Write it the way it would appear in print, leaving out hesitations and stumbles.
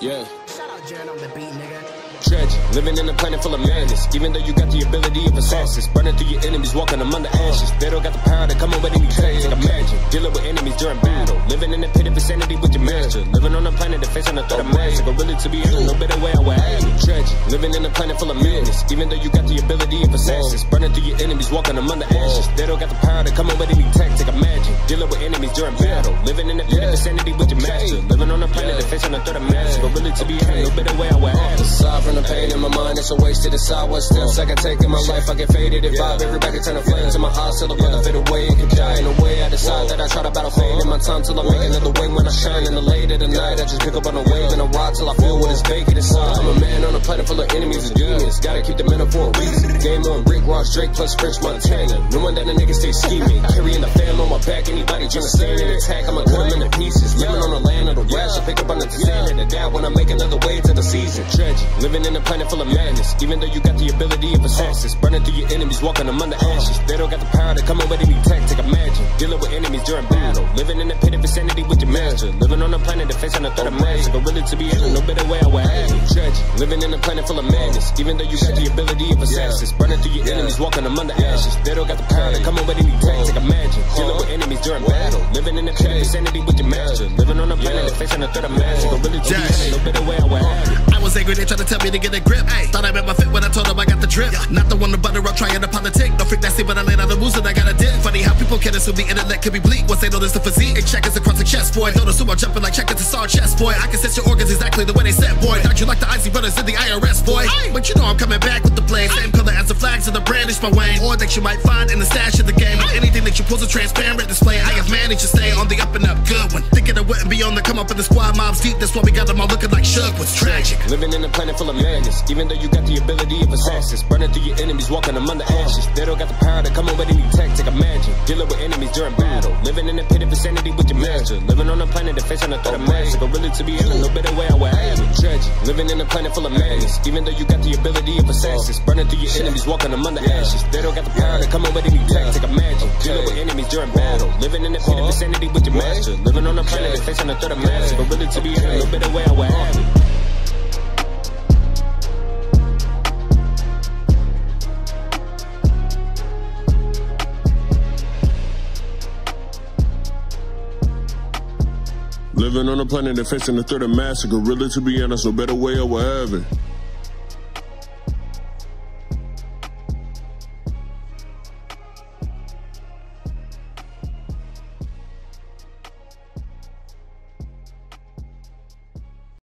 Yeah. Shout out Jaron on the beat, nigga. Tragic, living in a planet full of madness. Even though you got the ability of assassins, burning through your enemies, walking among the ashes. They don't got the power to come up with any trades. Like imagine, dealing with enemies during battle, living in the pit of insanity with your master, living on a planet that facing a threat of magic. But really, to be honest, no better way I would have it. Tragic, living in a planet full of madness. Even though you got the ability of assassins, burning through your enemies, walking among the ashes. They don't got the power to come up with any tactic. Imagine, dealing with enemies during battle, living in the pit of insanity with your master, living on a planet that facing a threat of magic. But really, to be honest, no better way I would have it. From the pain in my mind, it's a waste to decide what steps I can take in my life. I get faded and vibe, everybody can turn to flames in my eyes till the brother fade away and can die in a way. I decide that I try to battle fade in my time till I make another way. When I shine in the late of the night, I just pick up on a wave and I ride till I feel what is vacant inside. I'm a man on a planet full of enemies and demons, gotta keep the metaphor for a reason. Game on Rick Ross, Drake plus French Montana, knowing that a nigga stay scheming, carrying the fam on my back. Anybody trying to stand and attack, I'ma cut them into pieces. Living on the land of the rash, I pick up on the sand and adapt when I make another way to the season. Tragic, living in a planet full of madness. Even though you got the ability of assassins, burning through your enemies, walking among the ashes. They don't got the power to come up with any tactic. Imagine, dealing with enemies during battle, living in the pit of insanity with your master, living on a planet that facing a threat of magic. But really, to be honest, no better way I would have it. Tragic, living in a planet full of madness. Even though you got the ability of assassins, burning through your enemies, walking among the ashes. They don't got the power to come up with any tactic. Imagine, dealing with enemies during battle, living in the pit of insanity with your master, living on a planet that facing a threat of magic. But really, to be honest, no better way I would have it. I was angry, they tried to tell me to get a grip. Ay, thought I met my fit when I told them I got the drip. Yeah. Not the one to butter up trying to politic. No freak that see when I laid out the moves and I got a dip. Funny how people can assume the internet could be bleak once they notice the physique. And checkers across the chest, boy. Notice who I'm jumping like checkers to saw chest, boy. I can sense your organs exactly the way they set, boy. Thought you like the Izzy brothers in the IRS, boy. Ay. But you know I'm coming back with the blade. Same color as the flags of the brandish my way. Or that you might find in the stash of the game. But anything that you pull's a transparent display. I have managed to stay on the up and up. Good one. Thinking I wouldn't be on the come up in the squad mobs deep. That's why we got them all looking like Shug. Was tragic. Living in a planet full of madness. Even though you got the ability of assassins, burning through your enemies, walking among the ashes. They don't got the power to come up with any tactic. Imagine, dealing with enemies during battle, living in the pit of insanity with your master, living on a planet that facing a threat of magic. But really, to be honest, no better way I would have it. Tragic, living in a planet full of madness. Even though you got the ability of assassins, burning through your enemies, walking among the ashes. They don't got the power to come up with any tactic. Imagine, dealing with enemies during battle, living in the pit of insanity with your master, living on a planet that facing a threat of magic. But really, to be honest, no better way I would have it. Living on a planet that facing the threat of massacre. Really, to be honest, no better way I would have it.